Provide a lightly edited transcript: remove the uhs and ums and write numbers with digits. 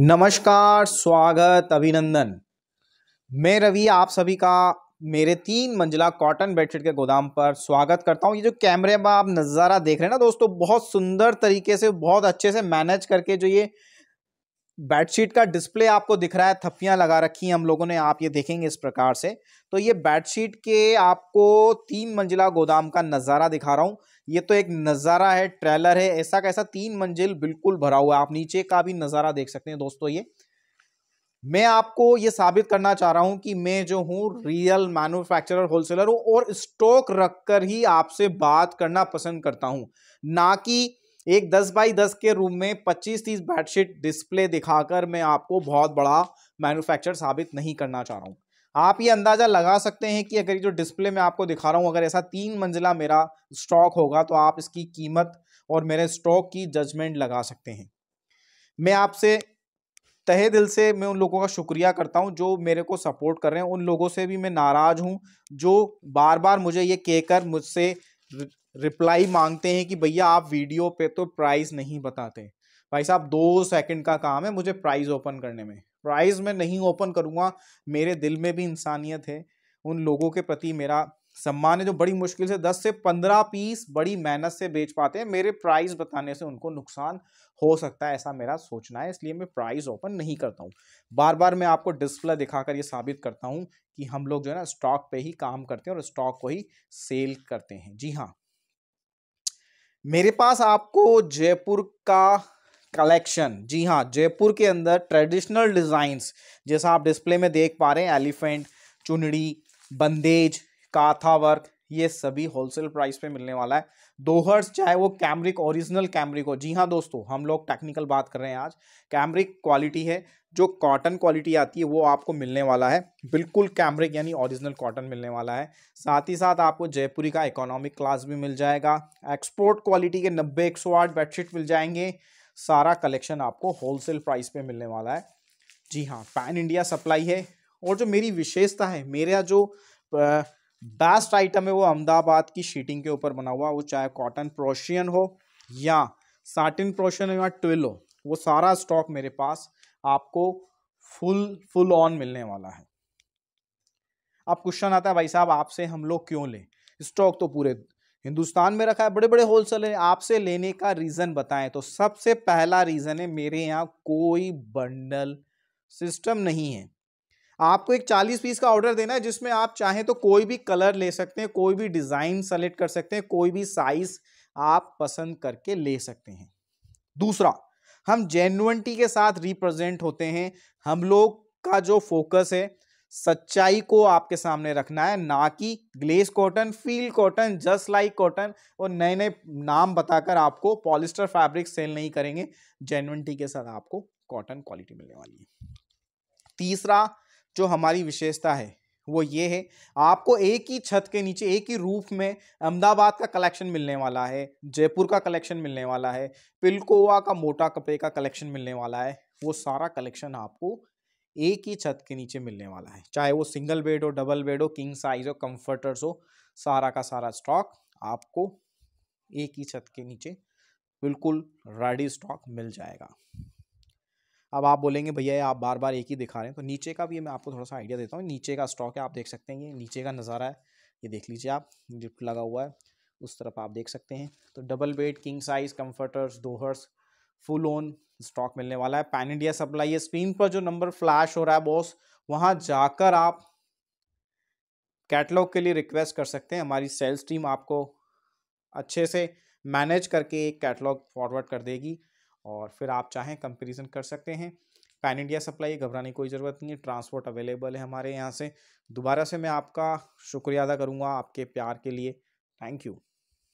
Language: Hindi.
नमस्कार, स्वागत, अभिनंदन। मैं रवि आप सभी का मेरे 3 मंजिला कॉटन बेडशीट के गोदाम पर स्वागत करता हूँ। ये जो कैमरे में आप नज़ारा देख रहे हैं ना दोस्तों, बहुत सुंदर तरीके से, बहुत अच्छे से मैनेज करके जो ये बेडशीट का डिस्प्ले आपको दिख रहा है, थप्पियाँ लगा रखी हैं हम लोगों ने, आप ये देखेंगे इस प्रकार से। तो ये बेडशीट के आपको 3 मंजिला गोदाम का नज़ारा दिखा रहा हूँ। ये तो एक नज़ारा है, ट्रेलर है, ऐसा कैसा 3 मंजिल बिल्कुल भरा हुआ है। आप नीचे का भी नज़ारा देख सकते हैं दोस्तों। ये मैं आपको ये साबित करना चाह रहा हूँ कि मैं जो हूँ रियल मैन्युफैक्चरर होलसेलर हूँ, और स्टॉक रखकर ही आपसे बात करना पसंद करता हूँ, ना कि एक 10x10 के रूम में 25-30 बेडशीट डिस्प्ले दिखाकर मैं आपको बहुत बड़ा मैन्युफैक्चर साबित नहीं करना चाह रहा हूँ। आप ये अंदाज़ा लगा सकते हैं कि अगर जो डिस्प्ले मैं आपको दिखा रहा हूँ, अगर ऐसा 3 मंजिला मेरा स्टॉक होगा तो आप इसकी कीमत और मेरे स्टॉक की जजमेंट लगा सकते हैं। मैं आपसे तहे दिल से मैं उन लोगों का शुक्रिया करता हूँ जो मेरे को सपोर्ट कर रहे हैं। उन लोगों से भी मैं नाराज़ हूँ जो बार बार मुझे ये कहकर मुझसे रिप्लाई मांगते हैं कि भैया आप वीडियो पे तो प्राइस नहीं बताते। भाई साहब, 2 सेकंड का काम है मुझे प्राइस ओपन करने में। प्राइस मैं नहीं ओपन करूँगा। मेरे दिल में भी इंसानियत है, उन लोगों के प्रति मेरा सम्मान है जो बड़ी मुश्किल से 10 से 15 पीस बड़ी मेहनत से बेच पाते हैं। मेरे प्राइस बताने से उनको नुकसान हो सकता है, ऐसा मेरा सोचना है, इसलिए मैं प्राइस ओपन नहीं करता हूँ। बार बार मैं आपको डिस्प्ले दिखाकर ये साबित करता हूँ कि हम लोग जो है ना स्टॉक पे ही काम करते हैं और स्टॉक को ही सेल करते हैं। जी हाँ, मेरे पास आपको जयपुर का कलेक्शन, जी हाँ, जयपुर के अंदर ट्रेडिशनल डिज़ाइंस, जैसा आप डिस्प्ले में देख पा रहे हैं, एलिफेंट, चुनड़ी, बंदेज, काथा वर्क, ये सभी होलसेल प्राइस पे मिलने वाला है। 2 हर्स, चाहे वो कैमरिक, ओरिजिनल कैमरिक हो। जी हाँ दोस्तों, हम लोग टेक्निकल बात कर रहे हैं आज। कैमरिक क्वालिटी है, जो कॉटन क्वालिटी आती है वो आपको मिलने वाला है, बिल्कुल कैमरिक यानी ओरिजिनल कॉटन मिलने वाला है। साथ ही साथ आपको जयपुरी का इकोनॉमिक क्लास भी मिल जाएगा। एक्सपोर्ट क्वालिटी के 90-108 बेडशीट मिल जाएंगे। सारा कलेक्शन आपको होलसेल प्राइस पे मिलने वाला है। जी हाँ, पैन इंडिया सप्लाई है। और जो मेरी विशेषता है, मेरा जो बेस्ट आइटम है वो अहमदाबाद की शीटिंग के ऊपर बना हुआ, वो चाहे कॉटन प्रोशियन हो या साटिन प्रोशियन हो या ट्विल हो, वो सारा स्टॉक मेरे पास आपको फुल ऑन मिलने वाला है। अब क्वेश्चन आता है, भाई साहब आपसे हम लोग क्यों लें, स्टॉक तो पूरे हिंदुस्तान में रखा है, बड़े बड़े होलसेलर हैं, आपसे लेने का रीज़न बताएं। तो सबसे पहला रीज़न है, मेरे यहाँ कोई बंडल सिस्टम नहीं है। आपको एक 40 पीस का ऑर्डर देना है, जिसमें आप चाहें तो कोई भी कलर ले सकते हैं, कोई भी डिज़ाइन सेलेक्ट कर सकते हैं, कोई भी साइज़ आप पसंद करके ले सकते हैं। दूसरा, हम जेन्युइनिटी के साथ रिप्रेजेंट होते हैं। हम लोग का जो फोकस है, सच्चाई को आपके सामने रखना है, ना कि glace cotton, feel cotton, just like cotton और नए नए नाम बताकर आपको पॉलिस्टर फैब्रिक सेल नहीं करेंगे। जेन्युइनिटी के साथ आपको कॉटन क्वालिटी मिलने वाली है। तीसरा जो हमारी विशेषता है वो ये है, आपको एक ही छत के नीचे, एक ही रूफ में अहमदाबाद का कलेक्शन मिलने वाला है, जयपुर का कलेक्शन मिलने वाला है, पिलकोवा का मोटा कपड़े का कलेक्शन मिलने वाला है। वो सारा कलेक्शन आपको एक ही छत के नीचे मिलने वाला है, चाहे वो सिंगल बेड हो, डबल बेड हो, किंग साइज हो, कंफर्टर्स हो, सारा का सारा स्टॉक आपको एक ही छत के नीचे बिल्कुल रेडी स्टॉक मिल जाएगा। अब आप बोलेंगे भैया आप बार बार एक ही दिखा रहे हैं, तो नीचे का भी मैं आपको थोड़ा सा आइडिया देता हूँ। नीचे का स्टॉक है, आप देख सकते हैं, ये नीचे का नज़ारा है, ये देख लीजिए आप, लिफ्ट लगा हुआ है, उस तरफ आप देख सकते हैं। तो double bed, king size, comforters, 2 हर्स, फुल ऑन स्टॉक मिलने वाला है। पैन इंडिया सप्लाई है। स्क्रीन पर जो नंबर फ्लैश हो रहा है बॉस, वहाँ जाकर आप कैटलॉग के लिए रिक्वेस्ट कर सकते हैं। हमारी सेल्स टीम आपको अच्छे से मैनेज करके एक कैटलॉग फॉरवर्ड कर देगी और फिर आप चाहें कंपैरिजन कर सकते हैं। पैन इंडिया सप्लाई, घबराने की कोई ज़रूरत नहीं है, ट्रांसपोर्ट अवेलेबल है हमारे यहाँ से। दोबारा से मैं आपका शुक्रिया अदा करूँगा आपके प्यार के लिए। Thank you.